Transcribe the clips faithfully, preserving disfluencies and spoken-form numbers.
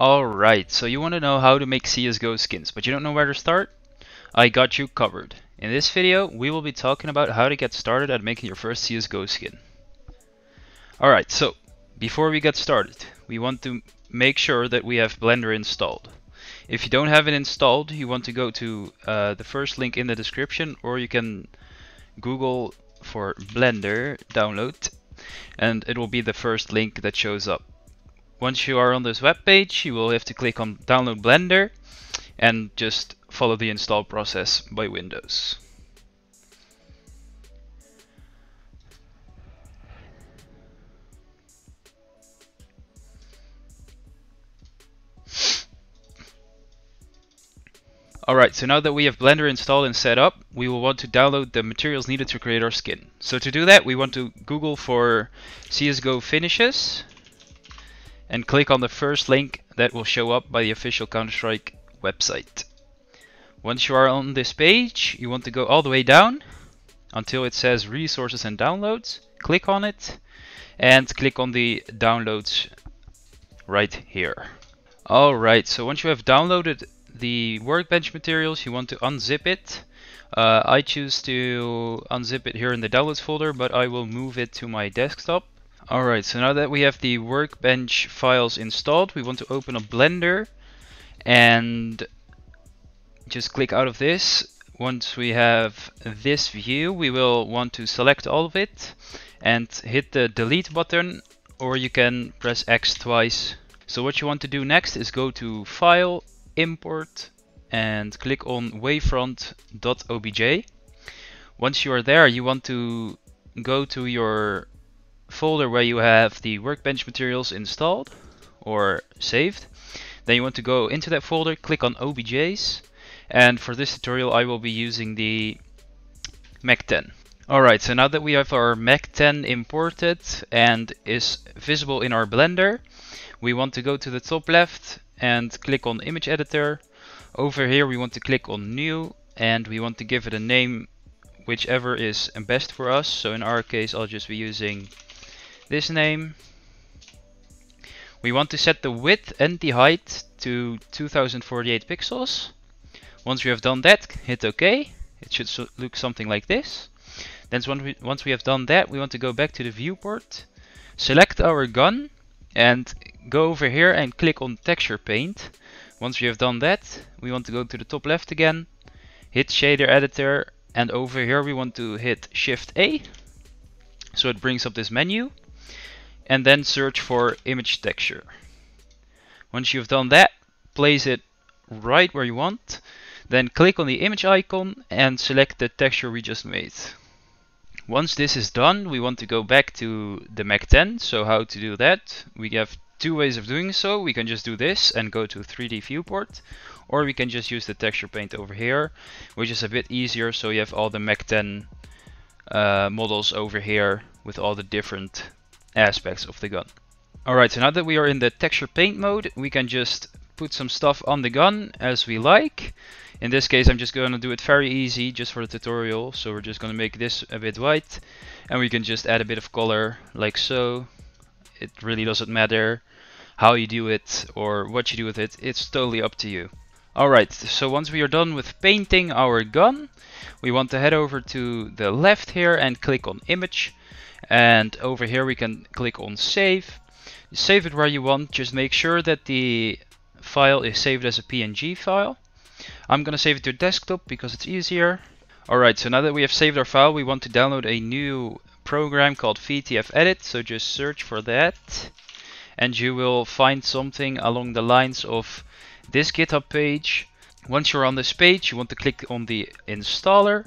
Alright, so you want to know how to make C S G O skins, but you don't know where to start? I got you covered. In this video, we will be talking about how to get started at making your first C S G O skin. Alright, so before we get started, we want to make sure that we have Blender installed. If you don't have it installed, you want to go to uh, the first link in the description, or you can Google for Blender download, and it will be the first link that shows up. Once you are on this web page, you will have to click on Download Blender and just follow the install process by Windows. Alright, so now that we have Blender installed and set up, we will want to download the materials needed to create our skin. So to do that, we want to Google for C S G O finishes and click on the first link that will show up by the official Counter-Strike website. Once you are on this page, you want to go all the way down until it says Resources and Downloads. Click on it and click on the Downloads right here. Alright, so once you have downloaded the workbench materials, you want to unzip it. Uh, I choose to unzip it here in the downloads folder, but I will move it to my desktop. Alright, so now that we have the workbench files installed, we want to open up Blender and just click out of this. Once we have this view, we will want to select all of it and hit the delete button, or you can press X twice. So what you want to do next is go to File, Import, and click on Wavefront dot O B J. Once you are there, you want to go to your folder where you have the workbench materials installed or saved. Then you want to go into that folder, click on O B Js, and for this tutorial I will be using the Mac ten. Alright, so now that we have our Mac ten imported and is visible in our Blender, we want to go to the top left and click on Image Editor. Over here we want to click on New, and we want to give it a name whichever is best for us. So in our case, I'll just be using this name. We want to set the width and the height to two thousand forty-eight pixels. Once we have done that, hit OK. It should so look something like this. Then once we, once we have done that, we want to go back to the viewport, select our gun, and go over here and click on Texture Paint. Once we have done that, we want to go to the top left again, hit Shader Editor, and over here we want to hit Shift A, so it brings up this menu, and then search for image texture. Once you've done that, place it right where you want, then click on the image icon and select the texture we just made. Once this is done, we want to go back to the Mac ten. So how to do that? We have two ways of doing so. We can just do this and go to three D viewport, or we can just use the texture paint over here, which is a bit easier, so you have all the Mac ten uh, models over here with all the different aspects of the gun. Alright, so now that we are in the texture paint mode, we can just put some stuff on the gun as we like. In this case, I'm just going to do it very easy just for the tutorial. So we're just going to make this a bit white, and we can just add a bit of color like so. It really doesn't matter how you do it or what you do with it. It's totally up to you. Alright, so once we are done with painting our gun, we want to head over to the left here and click on Image. And over here we can click on Save. Save it where you want. Just make sure that the file is saved as a P N G file. I'm going to save it to desktop because it's easier. Alright, so now that we have saved our file, we want to download a new program called V T F Edit. So just search for that, and you will find something along the lines of this GitHub page. Once you're on this page, you want to click on the installer.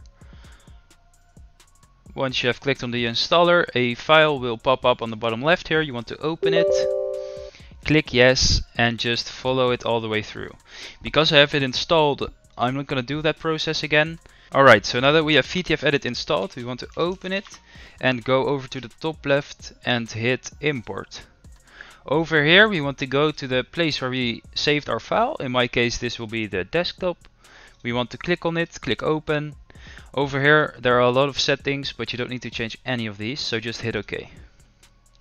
Once you have clicked on the installer, a file will pop up on the bottom left here. You want to open it. Click yes and just follow it all the way through. Because I have it installed, I'm not going to do that process again. Alright, so now that we have V T F Edit installed, we want to open it and go over to the top left and hit Import. Over here we want to go to the place where we saved our file. In my case, this will be the desktop. We want to click on it, click Open. Over here there are a lot of settings, but you don't need to change any of these, so just hit OK.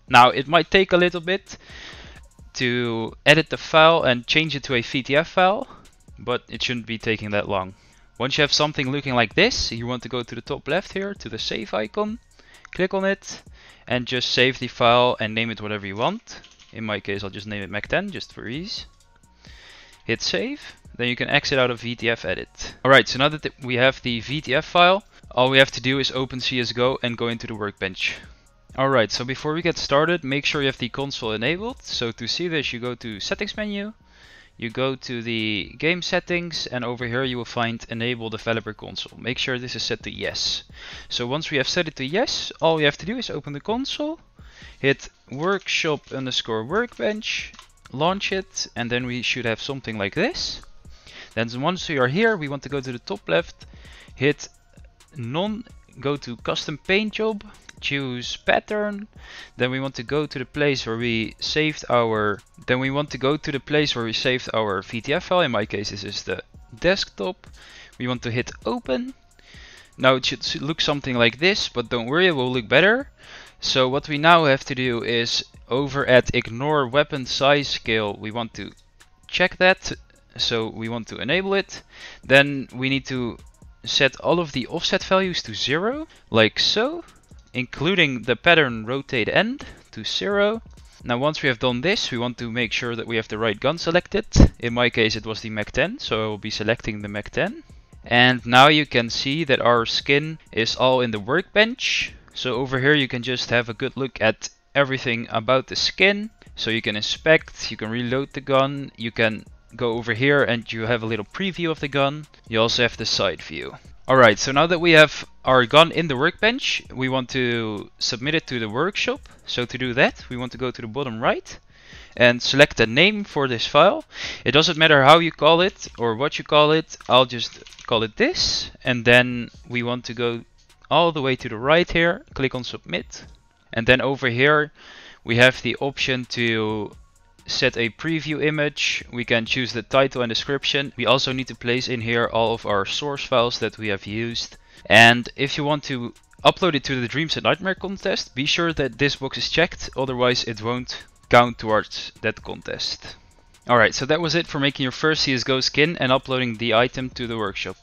Now it might take a little bit to edit the file and change it to a V T F file, but it shouldn't be taking that long. Once you have something looking like this, you want to go to the top left here to the save icon, click on it, and just save the file and name it whatever you want. In my case, I'll just name it Mac ten just for ease. Hit save, then you can exit out of V T F Edit. Alright, so now that we have the V T F file, all we have to do is open C S G O and go into the workbench. Alright, so before we get started, make sure you have the console enabled. So to see this, you go to settings menu, you go to the game settings, and over here you will find enable developer console. Make sure this is set to yes. So once we have set it to yes, all we have to do is open the console, hit workshop underscore workbench, launch it, and then we should have something like this. Then once we are here, we want to go to the top left, hit none, go to custom paint job, choose pattern, then we want to go to the place where we saved our then we want to go to the place where we saved our V T F file. In my case, this is the desktop. We want to hit open. Now it should look something like this, but don't worry, it will look better. So what we now have to do is over at ignore weapon size scale, we want to check that, so we want to enable it. Then we need to set all of the offset values to zero, like so, including the pattern rotate end to zero. Now once we have done this, we want to make sure that we have the right gun selected. In my case, it was the Mac ten, so I will be selecting the Mac ten. And now you can see that our skin is all in the workbench. So over here you can just have a good look at everything about the skin. So you can inspect, you can reload the gun, you can go over here and you have a little preview of the gun. You also have the side view. Alright, so now that we have our gun in the workbench, we want to submit it to the workshop. So to do that, we want to go to the bottom right and select a name for this file. It doesn't matter how you call it or what you call it, I'll just call it this. And then we want to go all the way to the right here, click on submit. And then over here, we have the option to set a preview image, we can choose the title and description. We also need to place in here all of our source files that we have used. And if you want to upload it to the Dreams and Nightmare contest, be sure that this box is checked, otherwise it won't count towards that contest. Alright, so that was it for making your first C S G O skin and uploading the item to the workshop.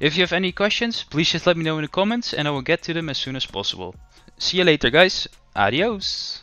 If you have any questions, please just let me know in the comments and I will get to them as soon as possible. See you later guys, adios!